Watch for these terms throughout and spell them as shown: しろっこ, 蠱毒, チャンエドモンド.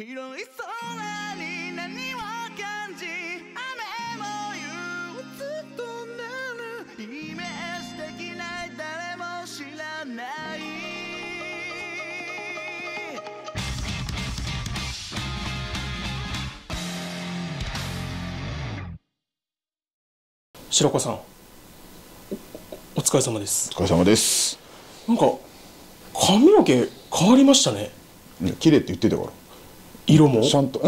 広い空に何を感じ、雨も憂鬱となる。イメージできない誰も知らない白子さん、お疲れ様です。お疲れ様です。なんか髪の毛変わりましたね。綺麗って言ってたから。色もちゃんと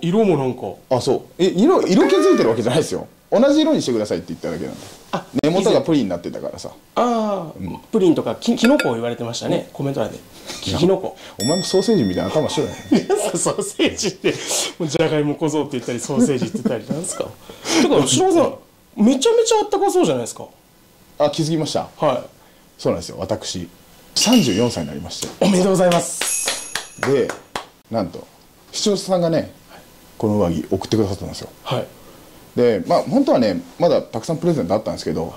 色もなんか。あ、そう。色気づいてるわけじゃないですよ。同じ色にしてくださいって言っただけなんで。あ、根元がプリンになってたからさ。ああ、うん、プリンとかキノコを言われてましたね。コメント欄で。キノコ。お前もソーセージみたいな頭してない。ソーセージってじゃがいも小僧って言ったりソーセージって言ったりなんですか。だから白子さん。めちゃめちゃあったかそうじゃないですか。あ、気づきました。はい。そうなんですよ。私34歳になりまして。おめでとうございます。で、なんと視聴者さんがね、はい、この上着送ってくださったんですよ。はい。で、まあ本当はね、まだたくさんプレゼントあったんですけど、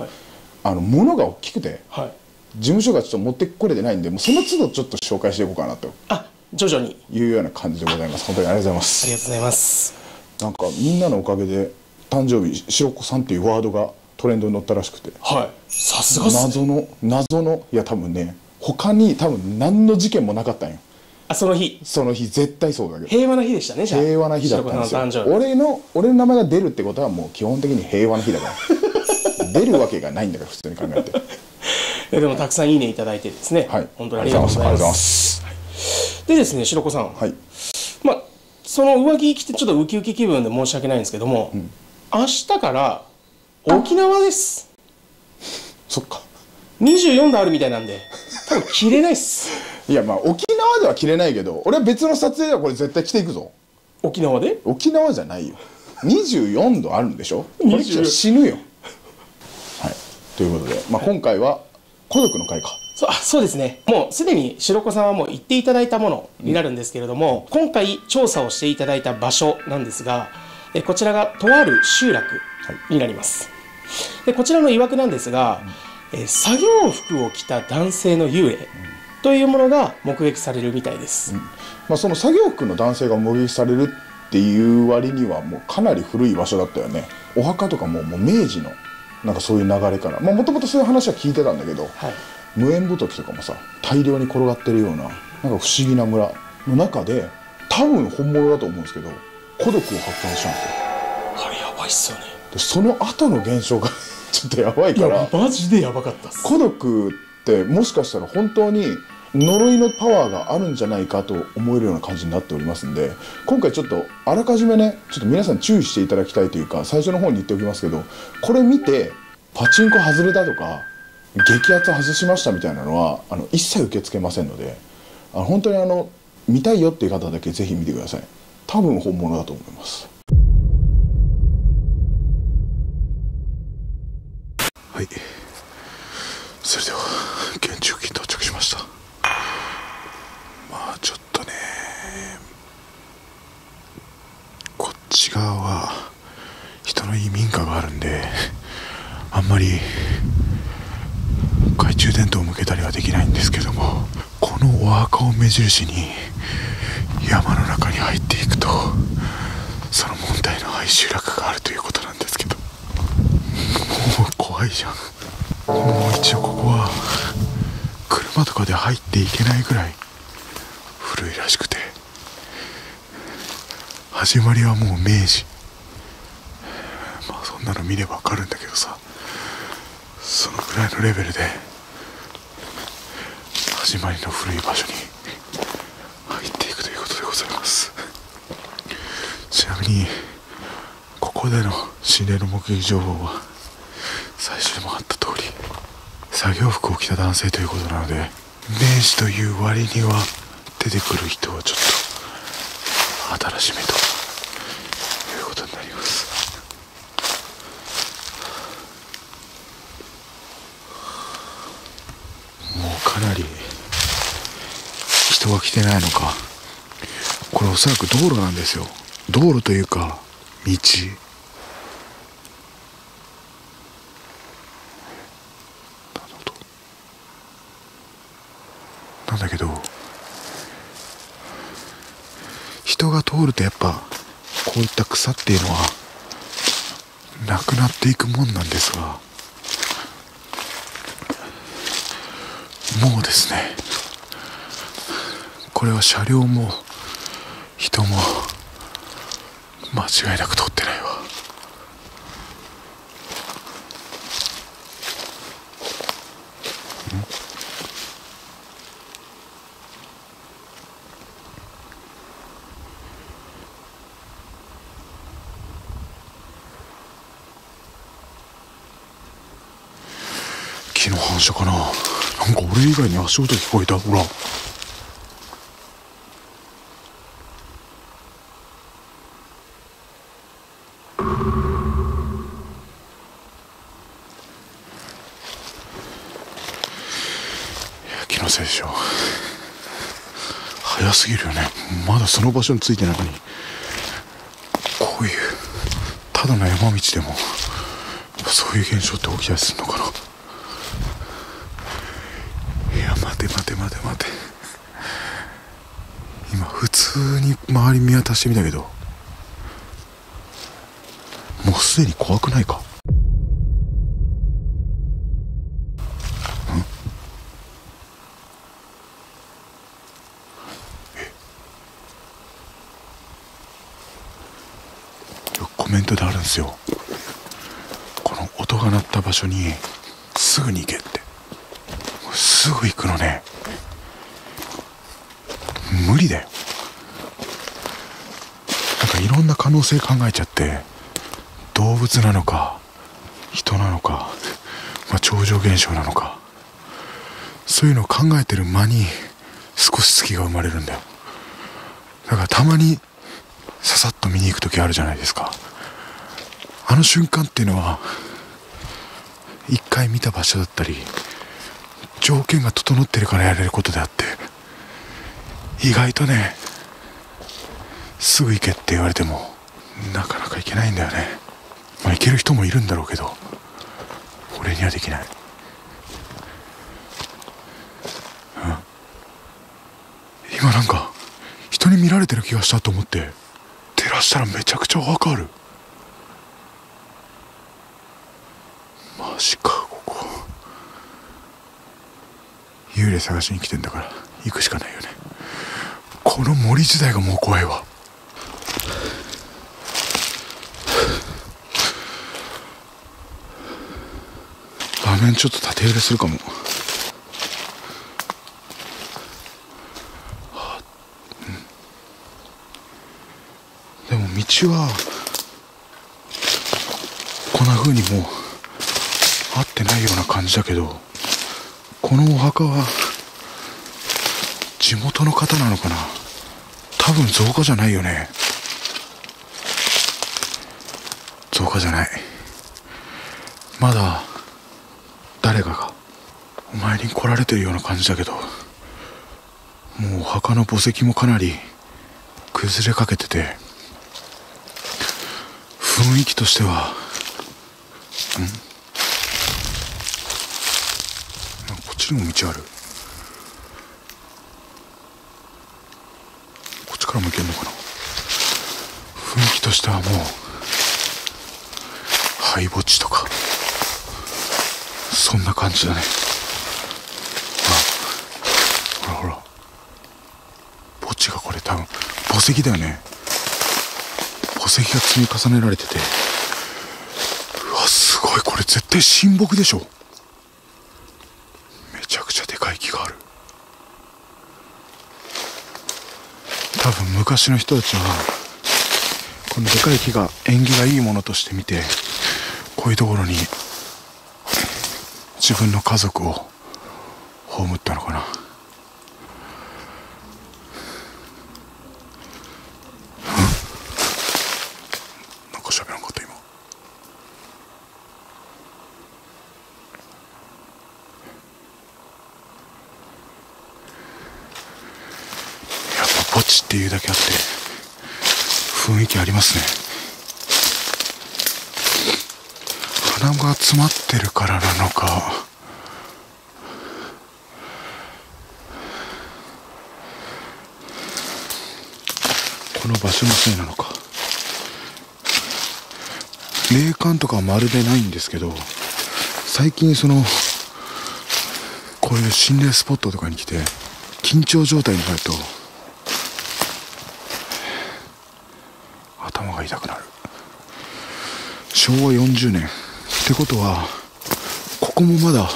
はい、物が大きくて、はい、事務所がちょっと持ってこれてないんで、もうその都度ちょっと紹介していこうかなと。あ、徐々に。いうような感じでございます。本当にありがとうございます。ありがとうございます。なんかみんなのおかげで。誕生日白子さんっていうワードがトレンドに載ったらしくて、はい、さすがっすね。謎のいや多分ね、他に多分何の事件もなかったんよ。あ、その日絶対そうだけど、平和な日でしたね。じゃあ平和な日だったんですよ。俺の名前が出るってことはもう基本的に平和な日だから出るわけがないんだから普通に考えてでもたくさんいいねいただいてですね、はい、本当にありがとうございます。でですね、白子さん、はい、まあその上着着てちょっとウキウキ気分で申し訳ないんですけども、うん、明日から沖縄です。そっか。24度あるみたいなんで、多分着れないっす。いやまあ沖縄では着れないけど、俺は別の撮影ではこれ絶対着ていくぞ。沖縄で？沖縄じゃないよ。24度あるんでしょ？これ死ぬよ。はい。ということで、まあ今回は孤独の会か。そうですね。もうすでに白子さんはもう言っていただいたものになるんですけれども、うん、今回調査をしていただいた場所なんですが。こちらがとある集落になります。はい、でこちらのいわくなんですが、うん、作業服を着た男性の幽霊というものが目撃されるみたいです。うん、まあ、その作業服の男性が目撃されるっていう割にはもうかなり古い場所だったよね。お墓とかもう明治のなんかそういう流れから、まあもともとそういう話は聞いてたんだけど、はい、無縁仏とかもさ大量に転がってるようななんか不思議な村の中で多分本物だと思うんですけど。孤独を発見したんですよ。あれやばいっすよね。でその後の現象がちょっとやばいから、いやマジでやばかったっす。孤独ってもしかしたら本当に呪いのパワーがあるんじゃないかと思えるような感じになっておりますんで、今回ちょっとあらかじめねちょっと皆さん注意していただきたいというか、最初の方に言っておきますけど、これ見てパチンコ外れたとか激アツ外しましたみたいなのは一切受け付けませんので、本当に見たいよっていう方だけぜひ見てください。多分本物だと思います。はい。それでは現地付近到着しました。まあちょっとね、こっち側は人のいい民家があるんで、あんまり懐中電灯を向けたりはできないんですけども、このお墓を目印に。山の中に入っていくとその問題の廃集落があるということなんですけど、もう怖いじゃん。もう一応ここは車とかで入っていけないぐらい古いらしくて、始まりはもう明治、まあそんなの見ればわかるんだけどさ、そのぐらいのレベルで始まりの古い場所に入っていくということでございます。ちなみにここでの心霊の目撃情報は最初にもあった通り作業服を着た男性ということなので、明治という割には出てくる人はちょっと新しめということになります。もうかなり人が来てないのか、これおそらく道路なんですよ。道路というか道、なんだけど人人が通るとやっぱこういった草っていうのはなくなっていくもんなんですが、もうですね、これは車両も人も間違いなく通ってないわ。木の反射かな。なんか俺以外に足音聞こえた。ほら。気のせいでしょ。早すぎるよね。まだその場所についてないのに、こういうただの山道でもそういう現象って起きたりするのかな。待て、今普通に周り見渡してみたけど、もうすでに怖くないか。よくコメントであるんですよ、この音が鳴った場所にすぐに行けって。すぐ行くのね、無理だよ。なんかいろんな可能性考えちゃって、動物なのか人なのか、まあ、超常現象なのか、そういうのを考えてる間に少し隙が生まれるんだよ。だからたまにささっと見に行く時あるじゃないですか。あの瞬間っていうのは一回見た場所だったり条件が整ってるからやれることであって、意外とね、すぐ行けって言われてもなかなか行けないんだよね。まあ行ける人もいるんだろうけど、俺にはできない。うん、今なんか人に見られてる気がしたと思って照らしたらめちゃくちゃわかる。マジか。ここ幽霊探しに来てんだから行くしかないよね。この森自体がもう怖いわ。画面ちょっと縦揺れするかも。でも道はこんな風にもう合ってないような感じだけど、このお墓は地元の方なのかな。多分造花じゃないよね。造花じゃない。まだ誰かがお前に来られてるような感じだけど、もうお墓の墓石もかなり崩れかけてて、雰囲気としてはこっちにも道ある。これも行けるのかな。雰囲気としてはもう廃墓地とかそんな感じだね。ほら墓地が、これ多分墓石だよね。墓石が積み重ねられてて、うわすごい、これ絶対神木でしょ。めちゃくちゃでかい木がある。多分昔の人たちはこのでかい木が縁起がいいものとして見て、こういうところに自分の家族を葬ったのかな。なんか喋らんかった今。墓地っていうだけあって雰囲気ありますね。花が詰まってるからなのか、この場所のせいなのか。霊感とかはまるでないんですけど、最近こういう心霊スポットとかに来て緊張状態になると頭が痛くなる。昭和40年ってことは、ここもまだ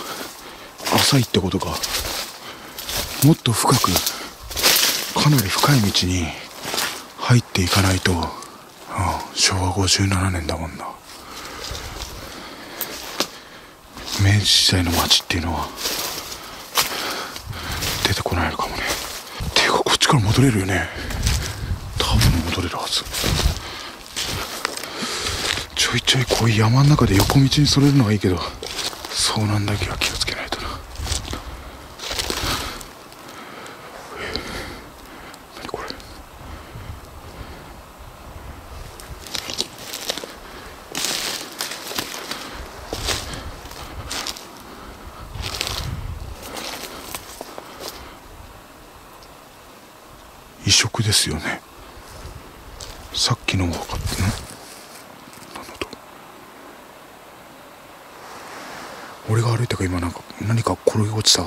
浅いってことか。もっと深く、かなり深い道に入っていかないと。昭和57年だもんな。明治時代の街っていうのは出てこないのかもね。ていうか、こっちから戻れるよね。多分戻れるはず。ちょいちょいこういう山の中で横道にそれるのはいいけど、遭難だけは気をつけないとな。何これ。異色ですよね。さっきのも分かってない。俺が歩いたか、今なんか何か転げ落ちた。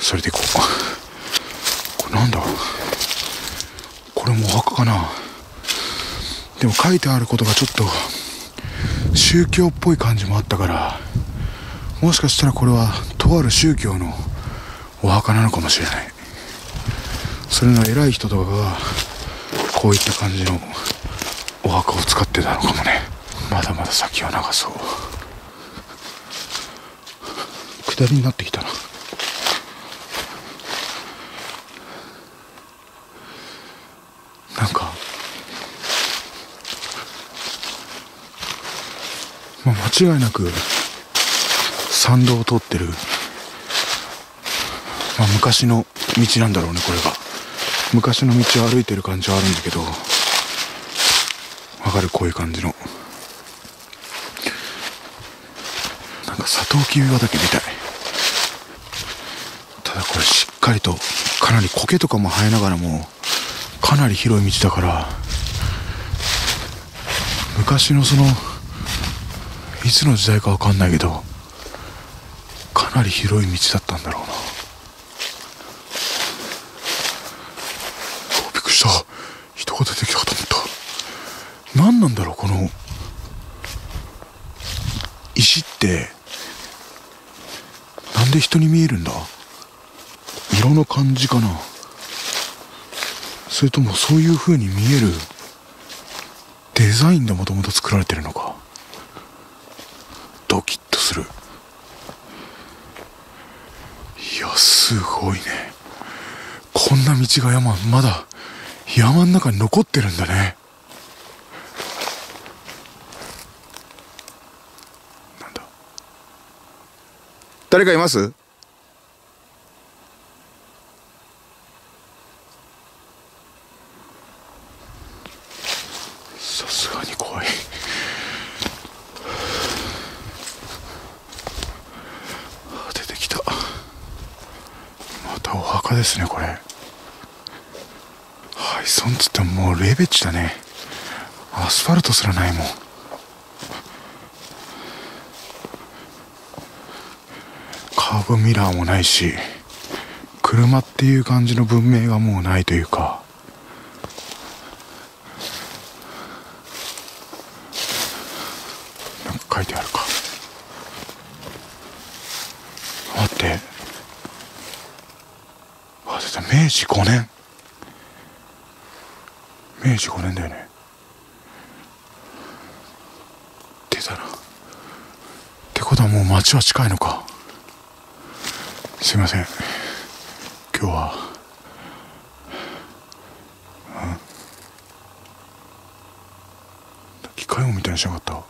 それでこれなんだ。これもお墓かな。でも書いてあることがちょっと宗教っぽい感じもあったから、もしかしたらこれはとある宗教のお墓なのかもしれない。それの偉い人とかがこういった感じのお墓を使ってたのかもね。まだまだ先は長そう。下りになってきたな。なんか、まあ、間違いなく参道を通ってる、まあ、昔の道なんだろうね。これが昔の道を歩いてる感じはあるんだけど、わかる、こういう感じの。サトウキビ畑みたい。ただこれしっかりと、かなり苔とかも生えながらもかなり広い道だから、昔のいつの時代かわかんないけど、かなり広い道だったんだろうな。びっくりした。人が出てきたかと思った。何なんだろう、この石ってで人に見えるんだ。色の感じかな、それともそういう風に見えるデザインでもともと作られてるのか。ドキッとする。いや、すごいね。こんな道がまだ山の中に残ってるんだね。誰かいます？さすがに怖い。出てきた。またお墓ですね、これ。廃村っつってももうレベチだね。アスファルトすらないもん。カーブミラーもないし、車っていう感じの文明がもうないというか。なんか書いてあるか。待って、あ、出た。明治5年明治5年だよね。出たな。ってことはもう町は近いのか。すいません、今日は、機械音みたいにしなかった。は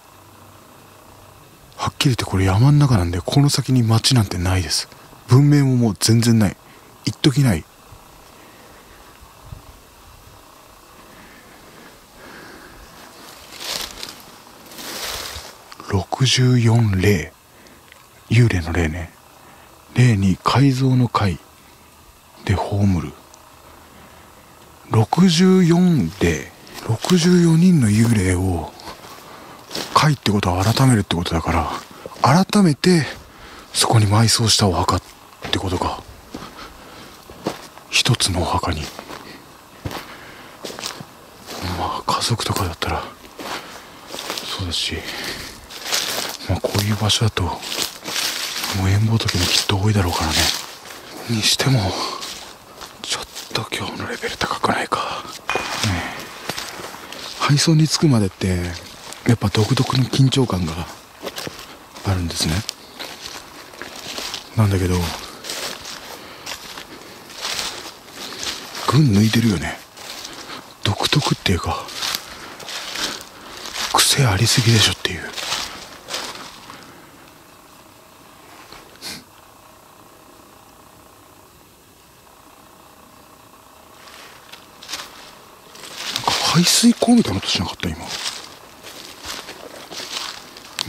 っきり言ってこれ山の中なんで、この先に町なんてないです。文明ももう全然ない。一時ない。64霊、幽霊の霊ね。霊に改造の会で葬る。64で64人の幽霊を描いってことは改めるってことだから、改めてそこに埋葬したお墓ってことか。一つのお墓に、まあ家族とかだったらそうだし、まあこういう場所だともう縁ぼうときもきっと多いだろうからね。にしてもちょっと今日のレベル高くないか、配送に着くまでってやっぱ独特の緊張感があるんですね。なんだけど群抜いてるよね。独特っていうか癖ありすぎでしょっていう。排水溝みたいな音しなかった？今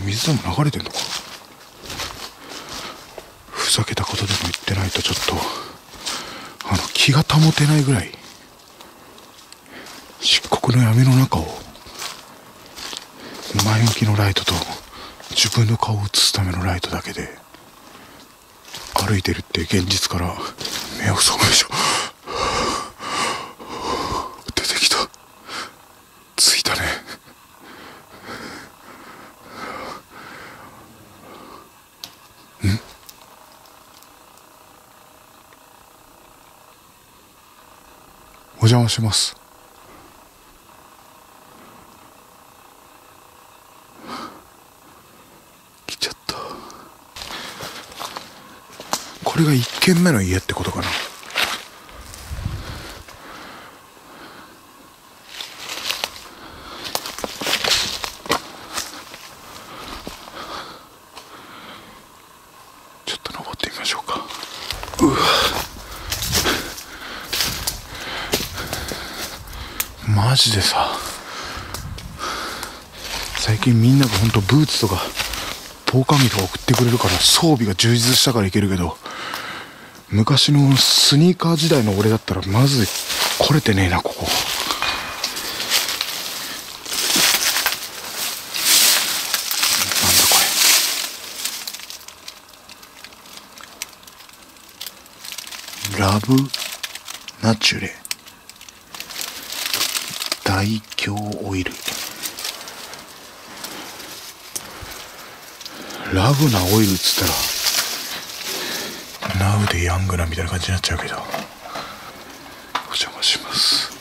水でも流れてんのか。ふざけたことでも言ってないとちょっと気が保てないぐらい漆黒の闇の中を前向きのライトと自分の顔を映すためのライトだけで歩いてるって現実から目を背けましょう。お邪魔します。来ちゃった。これが一軒目の家ってことかな。ちょっと登ってみましょうか。うわ。マジでさ、最近みんながほんとブーツとか防寒着とか送ってくれるから装備が充実したからいけるけど、昔のスニーカー時代の俺だったらまず来れてねえな。ここなんだこれ。ラブナチュレ大京オイル。ラブなオイルっつったらナウでヤングなみたいな感じになっちゃうけど。お邪魔します。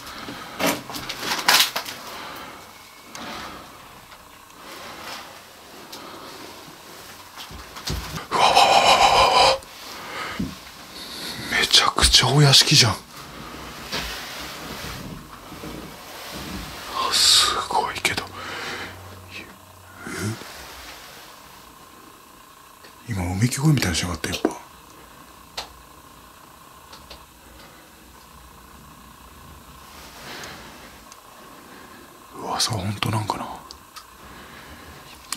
うわわわわわわわ、めちゃくちゃお屋敷じゃん。うめき声みたいにしなかった？やっぱ噂は本当なんかな。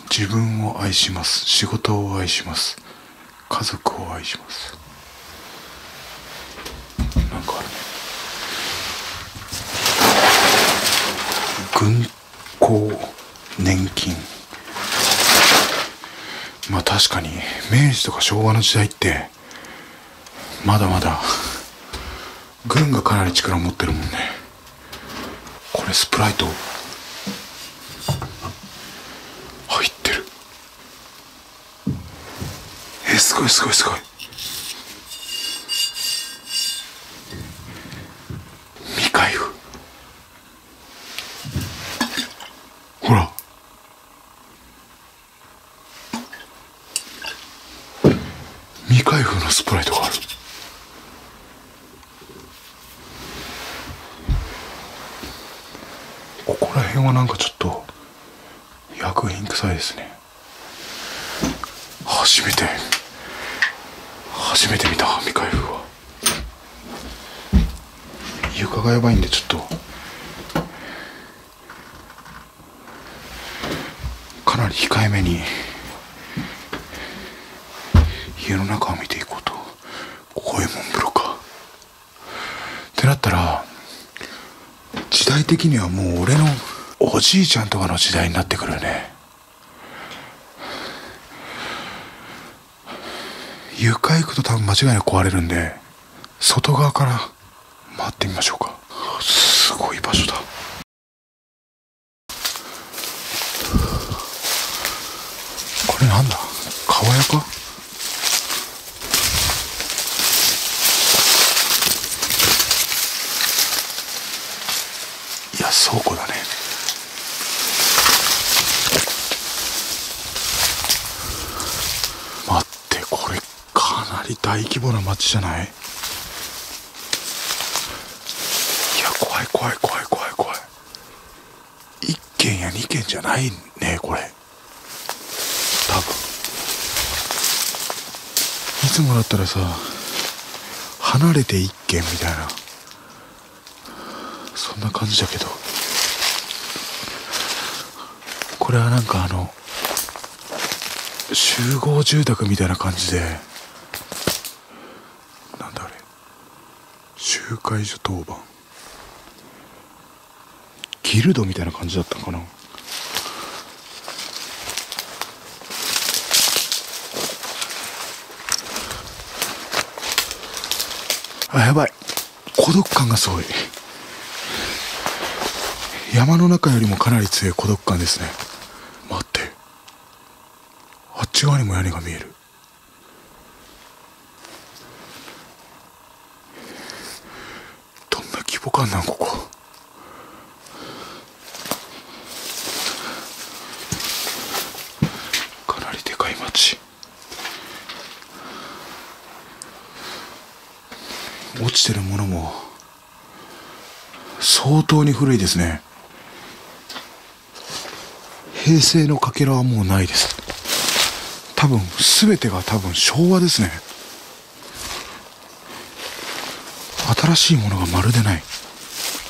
自分を愛します、仕事を愛します、家族を愛します。なんかあるね。軍港年金。まあ確かに明治とか昭和の時代ってまだまだ軍がかなり力を持ってるもんね。これスプライト入ってる。え、すごいすごいすごい。未開封。ほら未開封のスプライトがある。ここら辺はなんかちょっと薬品臭いですね。初めて見た未開封は。床がやばいんでちょっとかなり控えめに家の中を見ていこうと。ここエモン風呂かってなったら代的にはもう俺のおじいちゃんとかの時代になってくるね。床行くと多分間違いなく壊れるんで、外側から回ってみましょうか。すごい場所だ。これなんだ、川屋か。いや、倉庫だね。待って、これかなり大規模な町じゃない？いや、怖い怖い怖い怖い怖い。1軒や2軒じゃないねこれ。多分いつもだったらさ、離れて1軒みたいな、そんな感じだけど、これはなんか集合住宅みたいな感じで、なんだあれ、集会所当番ギルドみたいな感じだったのかな。あ、やばい、孤独感がすごい。山の中よりもかなり強い孤独感ですね。待って、あっち側にも屋根が見える。どんな規模感なんここ。かなりでかい町。落ちてるものも相当に古いですね。平成のかけらはもうないです。多分全てが多分昭和ですね。新しいものがまるでない。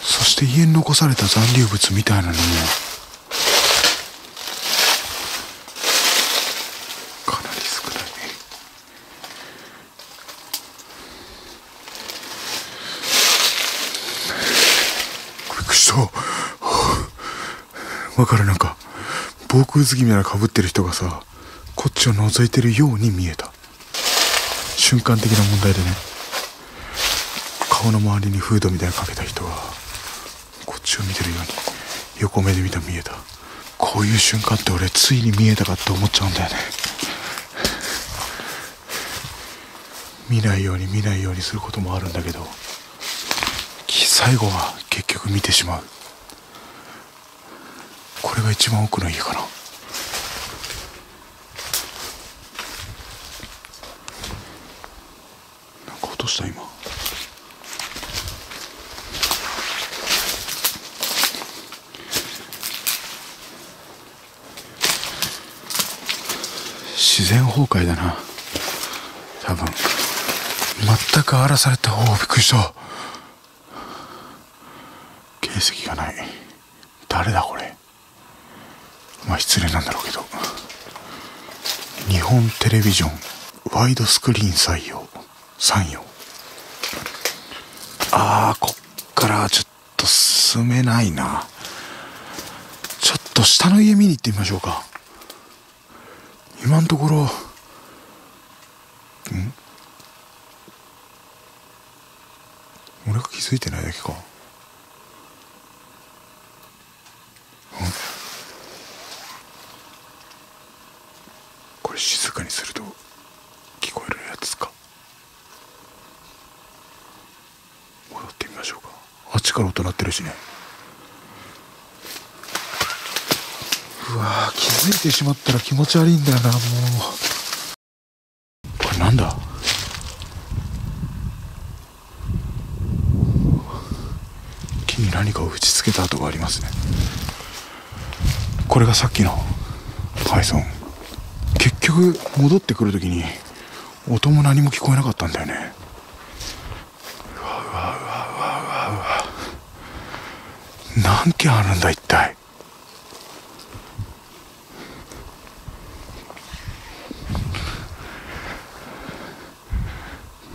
そして家に残された残留物みたいなのもかなり少ない。びっくりした。わかる、なんか防空ずきみたいなかぶってる人がさ、こっちを覗いてるように見えた。瞬間的な問題でね、顔の周りにフードみたいなかけた人がこっちを見てるように横目で見えた。こういう瞬間って俺ついに見えたかって思っちゃうんだよね。見ないように見ないようにすることもあるんだけど、最後は結局見てしまう。これが一番奥の家かな。どうした今。自然崩壊だな多分。全く荒らされた方がびっくりした。形跡がない。誰だこれ。まあ失礼なんだろうけど、日本テレビジョンワイドスクリーン採用3用。こっからちょっと進めないな。ちょっと下の家見に行ってみましょうか。今のところ俺が気づいてないだけか。これ静かにすると聞こえるやつか。戻ってみましょうか。あっちから音鳴ってるしね。うわー、気づいてしまったら気持ち悪いんだよな。もうこれなんだ。木に何かを打ち付けた跡がありますね。これがさっきの配送。結局戻ってくるときに音も何も聞こえなかったんだよね。何件あるんだ一体。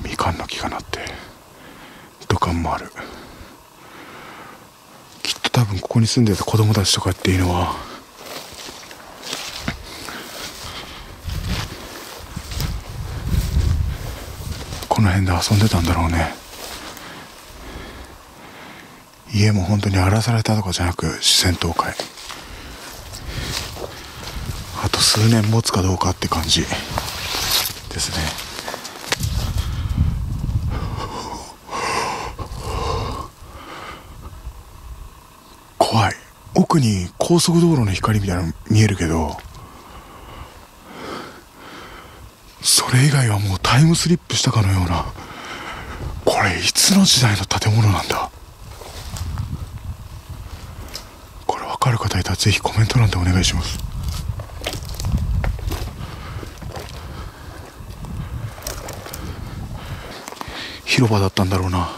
みかんの木がなって土管もある。きっ多分ここに住んでた子供たちとかっていうのはこの辺で遊んでたんだろうね。家も本当に荒らされたとかじゃなく、自然倒壊、あと数年持つかどうかって感じですね。怖い。奥に高速道路の光みたいなの見えるけど、それ以外はもうタイムスリップしたかのような。これいつの時代の建物なんだ。これ分かる方いたらぜひコメント欄でお願いします。広場だったんだろうな。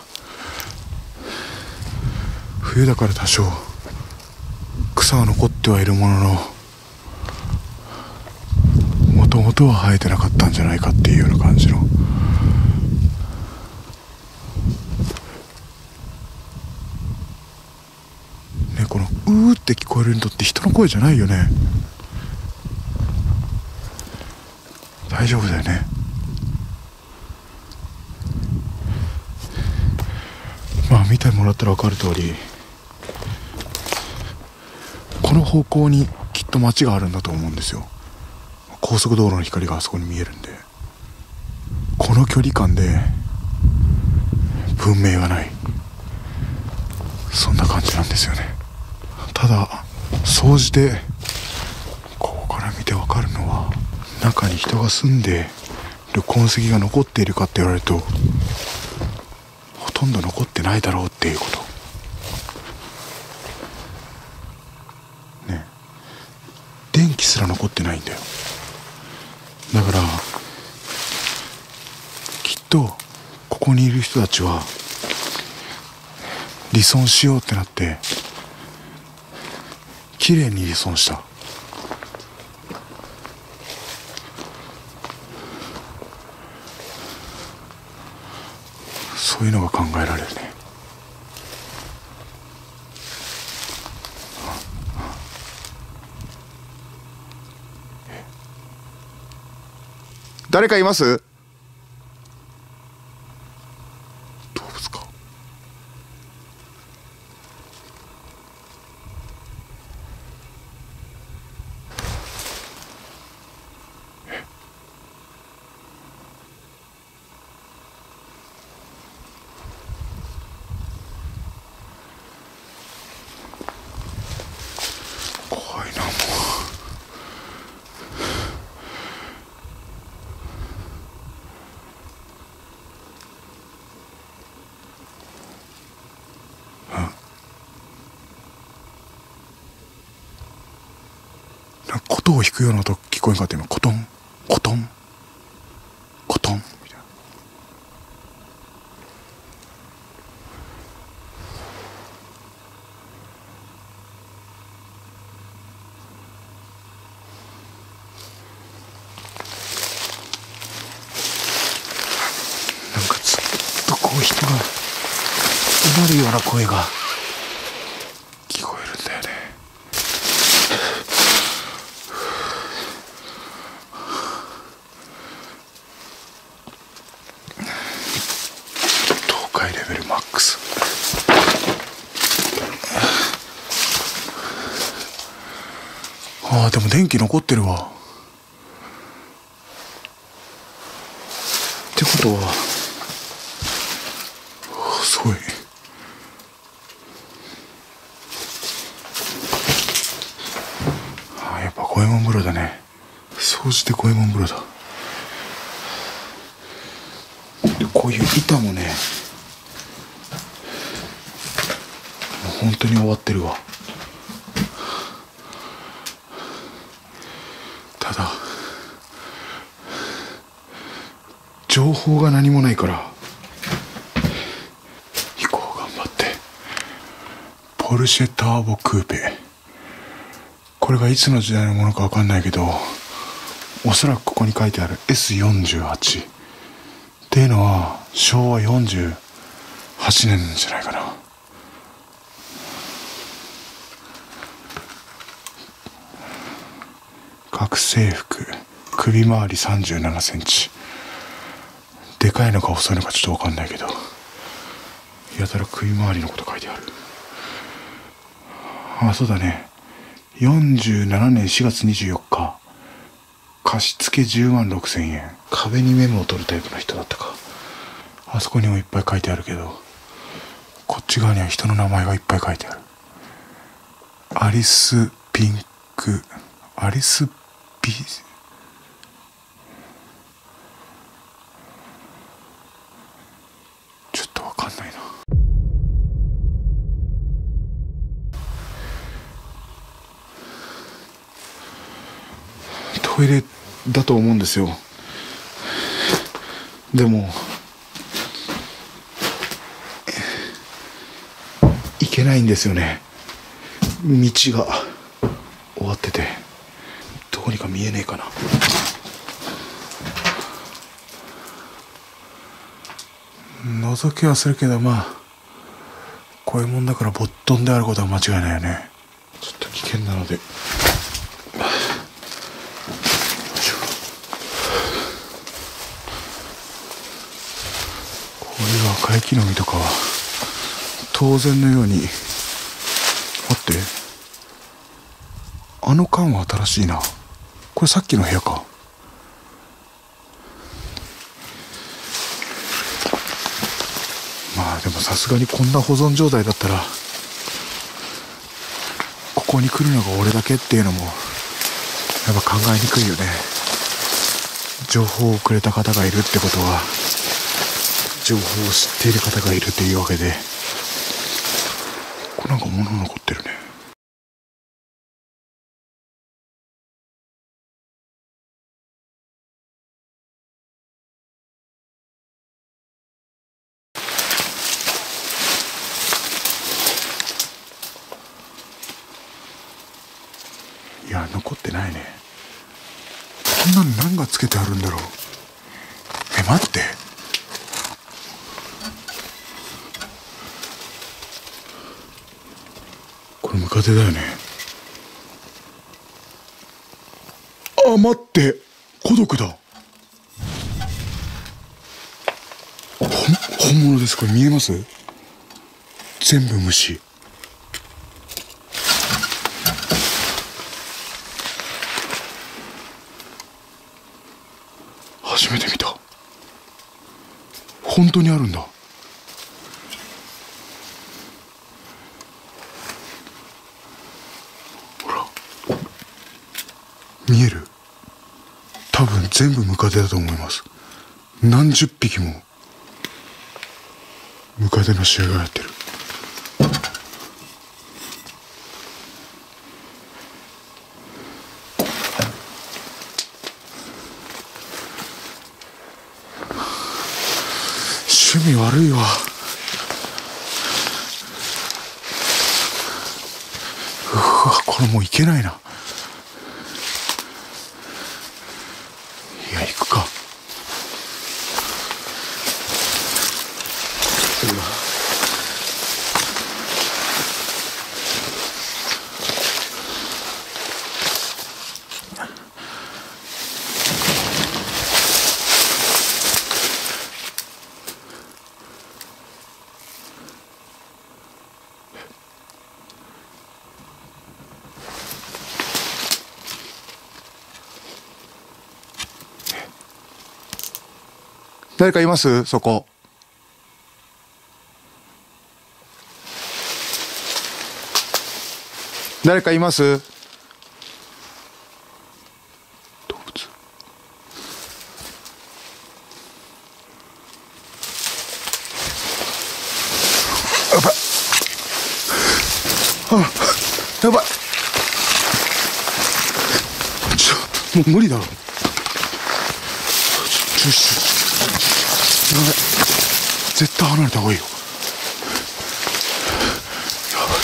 冬だから多少草は残ってはいるものの、もともとは生えてなかったんじゃないかっていうような感じの。ね、このうーって聞こえるのって人の声じゃないよね。大丈夫だよね。まあ見てもらったら分かる通り、この方向にきっと街があるんだと思うんですよ。高速道路の光があそこに見えるんで、この距離感で文明はない、そんな感じなんですよね。ただ総じてここから見て分かるのは、中に人が住んでる痕跡が残っているかって言われると、ほとんど残ってないだろうっていうことね。電気すら残ってないんだよ。だからきっとここにいる人たちは離村しようってなって綺麗に離村した。そういうのが考えられるね。誰かいます？動物か。怖いな、もう。音を弾くような音聞こえんかった。今コトンコトンコトンみたいな。なんかずっとこう人がうなるような声が。ああ、でも電気残ってるわ。ってことは、すごい。ああ、やっぱ五右衛門風呂だね。総じて五右衛門風呂だ。で、こういう板もね、もう本当に終わってるわ。情報が何もないから飛行頑張って。ポルシェターボクーペ、これがいつの時代のものか分かんないけど、おそらくここに書いてある S48 っていうのは昭和48年じゃないかな。学生服、首周り37センチ、でかいのか細いのかちょっと分かんないけど、やたら首周りのこと書いてある。あ、そうだね。47年4月24日貸付10万6千円、壁にメモを取るタイプの人だったか。あそこにもいっぱい書いてあるけど、こっち側には人の名前がいっぱい書いてある。アリス・ピンク、アリス・ビ、ちょっとわかんないな。トイレだと思うんですよ。でも行けないんですよね。道が終わってて、どうにか見えねえかな。覗きはするけど、まあこういうもんだからボットンであることは間違いないよね。ちょっと危険なので。こういう赤い木の実とかは当然のように。待って、あの缶は新しいな。これさっきの部屋か。まあでもさすがにこんな保存状態だったら、ここに来るのが俺だけっていうのもやっぱ考えにくいよね。情報をくれた方がいるってことは、情報を知っている方がいるっていうわけで、なんか物が残ってるね。いや、残ってないね。こんなの何がつけてあるんだろう。え、待って。これムカデだよね。あ、待って、孤独だ。本物です。これ見えます？全部虫。初めて見た。本当にあるんだ。見える？多分全部ムカデだと思います。何十匹もムカデの試合がやってる。趣味悪いわ。うわ、これもういけないな。誰かいます？そこ。誰かいます？動物。やばい。あ、やばい。もう無理だろ。やばい。絶対離れた方がいいよ。やばい。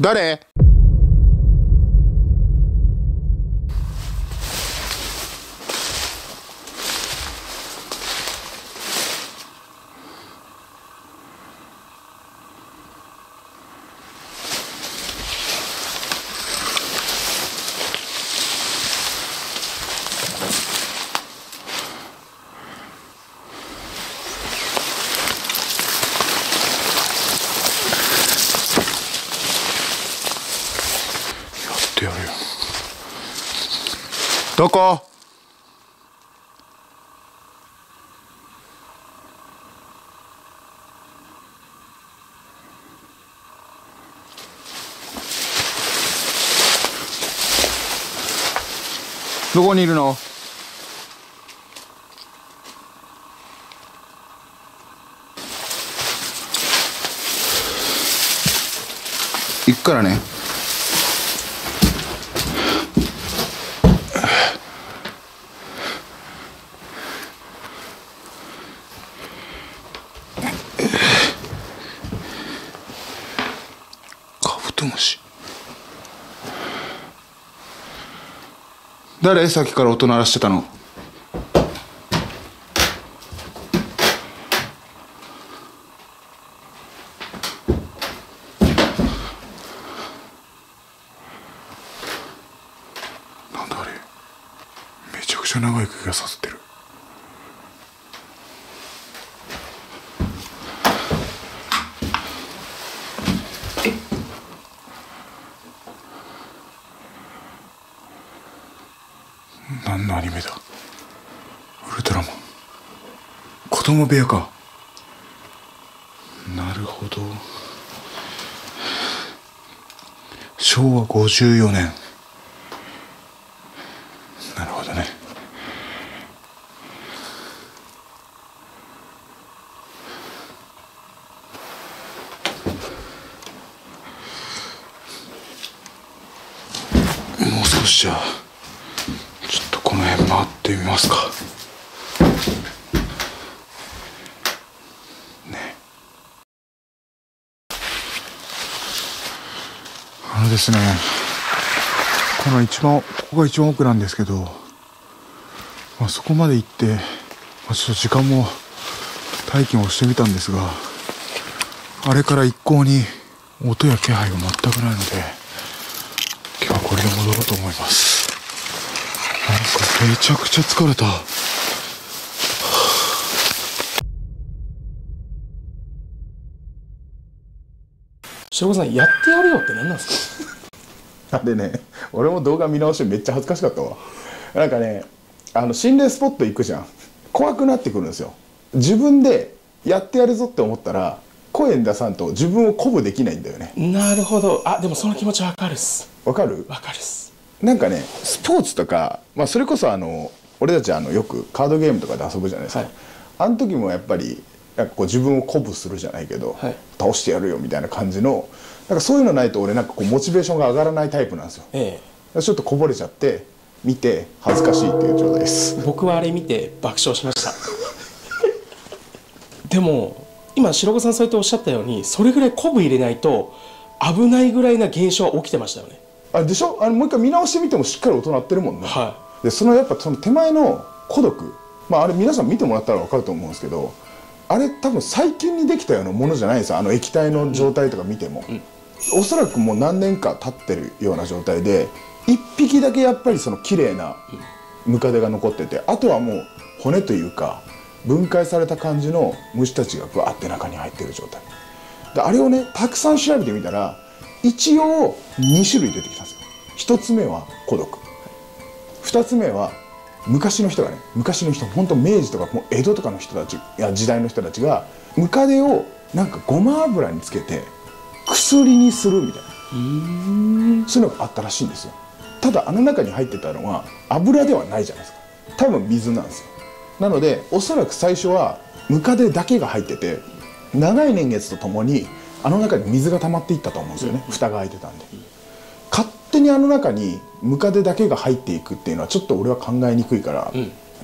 誰？どこ？どこにいるの？行くからね。カブトムシ。誰？さっきから音鳴らしてたの。長い気がさせてる。何のアニメだ？ウルトラマン。子供部屋か。なるほど。昭和54年。なるほどね。じゃあちょっとこの辺回ってみますかね。あのですね、この一番、ここが一番奥なんですけど、まあ、そこまで行って、まあ、ちょっと時間も体験をしてみたんですが、あれから一向に音や気配が全くないので。これで戻ろうと思います。なんかめちゃくちゃ疲れた。白子さん、やってやるよって何なんですか？あれね、俺も動画見直してめっちゃ恥ずかしかったわ。なんかね、心霊スポット行くじゃん、怖くなってくるんですよ。自分でやってやるぞって思ったら声に出さんと自分を鼓舞できないんだよね。なるほど。あ、でもその気持ちわかるっす。わかる？わかるっす。なんかね、スポーツとか、まあ、それこそ俺たちよくカードゲームとかで遊ぶじゃないですか、はい、あの時もやっぱりなんかこう自分を鼓舞するじゃないけど、はい、倒してやるよみたいな感じのなんかそういうのないと俺なんかこうモチベーションが上がらないタイプなんですよ、ちょっとこぼれちゃって見て恥ずかしいっていう状態です。僕はあれ見て爆笑しましたでも今白子さんそうやっておっしゃったように、それぐらい鼓舞入れないと危ないぐらいな現象は起きてましたよね。あれでしょ、もう一回見直してみてもしっかり音鳴ってるもんね、はい、でやっぱその手前の孤独、まあ、あれ皆さん見てもらったら分かると思うんですけど、あれ多分最近にできたようなものじゃないです。液体の状態とか見ても、おそらくもう何年か経ってるような状態で、1匹だけやっぱりその綺麗なムカデが残ってて、あとはもう骨というか分解された感じの虫たちがバーって中に入ってる状態で、あれをねたくさん調べてみたら一応2種類出てきたんですよ。1つ目は孤独、2つ目は昔の人がね、昔の人本当明治とかもう江戸とかの人たち、いや時代の人たちがムカデをなんかごま油につけて薬にするみたいな、そういうのがあったらしいんですよ。ただ中に入ってたのは油ではないじゃないですか、多分水なんですよ。なのでおそらく最初はムカデだけが入ってて、長い年月とともに中に水が溜まっていったと思うんですよね、蓋が開いてたんで。勝手に中にムカデだけが入っていくっていうのはちょっと俺は考えにくいから、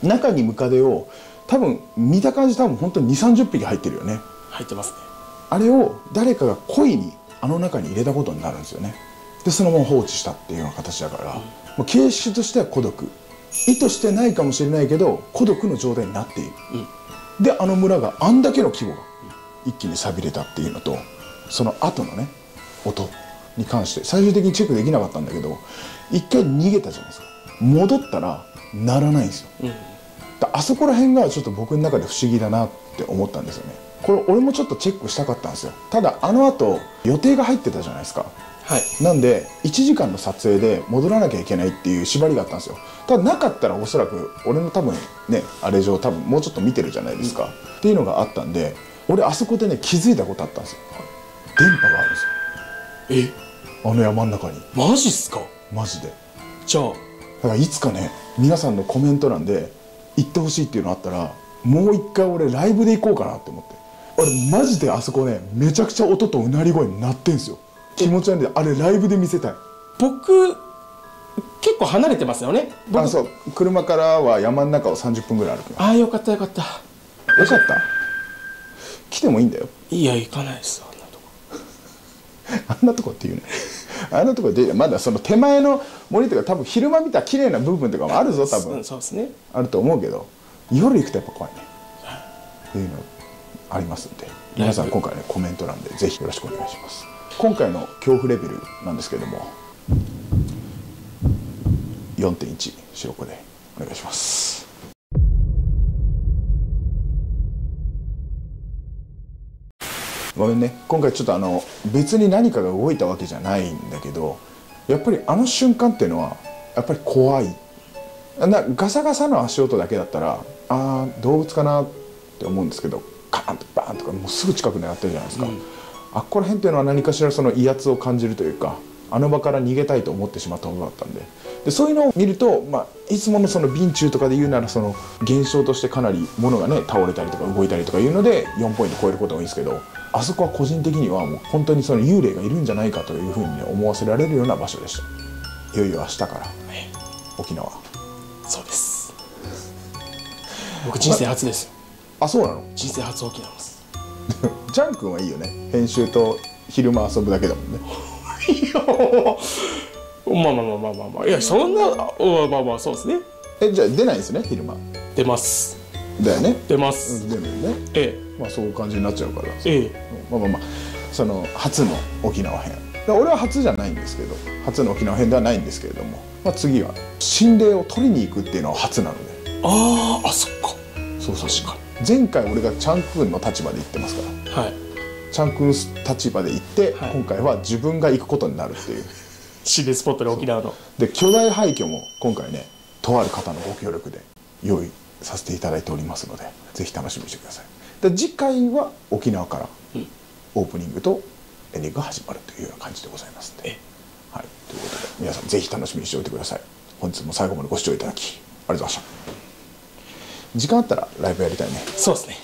中にムカデを多分見た感じ多分本当に20、30匹入ってるよね。入ってますね。あれを誰かが故意に中に入れたことになるんですよね。でそのまま放置したっていうような形だから、もう形式としては孤独、意図してないかもしれないけど孤独の状態になっている、で村があんだけの規模が一気に錆びれたっていうのと、その後のね音に関して最終的にチェックできなかったんだけど、一回逃げたじゃないですか、戻ったら鳴らないんですよ、あそこら辺がちょっと僕の中で不思議だなって思ったんですよね。これ俺もちょっとチェックしたかったんですよ。ただ後予定が入ってたじゃないですか、はい、なんで1時間の撮影で戻らなきゃいけないっていう縛りがあったんですよ。ただなかったらおそらく俺の多分ねあれ上多分もうちょっと見てるじゃないですか、うん、っていうのがあったんで、俺あそこでね気づいたことあったんですよ。電波があるんですよ。え、あの山の中に。マジっすか？マジで。じゃあだからいつかね皆さんのコメント欄で行ってほしいっていうのあったらもう一回俺ライブで行こうかなって思って、俺マジであそこねめちゃくちゃ音とうなり声になってんすよ。気持ちなんであれライブで見せたい。僕結構離れてますよね。あ、そう、車からは山の中を30分ぐらい歩く。ああよかったよかったよかった。来てもいいんだよ。いや行かないです、あんなとこ。あんなとこっていうね、あんなとこでまだその手前の森とか多分昼間見た綺麗な部分とかもあるぞ多分。そうですね、あると思うけど夜行くとやっぱ怖いねっていうのありますんで、皆さん今回ねコメント欄でぜひよろしくお願いします。今回の恐怖レベルなんですけども 4.1 白子でお願いします。ごめんね、今回ちょっと別に何かが動いたわけじゃないんだけど、やっぱりあの瞬間っていうのはやっぱり怖い。ガサガサの足音だけだったらああ動物かなって思うんですけど、カーンとバーンとかもうすぐ近くになってるじゃないですか、うん、あっこら辺っていうのは何かしらその威圧を感じるというか、あの場から逃げたいと思ってしまったものだったん でそういうのを見ると、まあ、いつものその便中とかで言うならその現象としてかなり物がね倒れたりとか動いたりとかいうので4ポイント超えることが多いんですけど、あそこは個人的にはもう本当にその幽霊がいるんじゃないかというふうに、ね、思わせられるような場所でした。いよいよ明日から沖縄。そうです、僕人生初ですよ。あ、そうなの？人生初沖縄です。ジャン君はいいよね、編集と昼間遊ぶだけだもんね。いやまあまあまあまあまあまあ、いやそんな、まあまあそうですね。え、じゃあ出ないですね昼間。出ますだよね。出ます、出るよね。ええ、まあそういう感じになっちゃうから。ええ、まあまあまあその初の沖縄編、俺は初じゃないんですけど、初の沖縄編ではないんですけれども、まあ、次は心霊を取りに行くっていうのは初なので。ああ、あそっか、そうそう、確かに前回俺がチャン君の立場で行ってますから、はい、チャン君立場で行って、はい、今回は自分が行くことになるっていう心霊スポットで沖縄ので巨大廃墟も今回ねとある方のご協力で用意させていただいておりますので、ぜひ楽しみにしてください。で次回は沖縄からオープニングとエンディングが始まるというような感じでございますので、はい、ということで皆さんぜひ楽しみにしておいてください。本日も最後までご視聴いただきありがとうございました。時間あったらライブやりたいね。そうですね。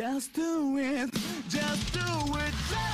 Just do it, just do it.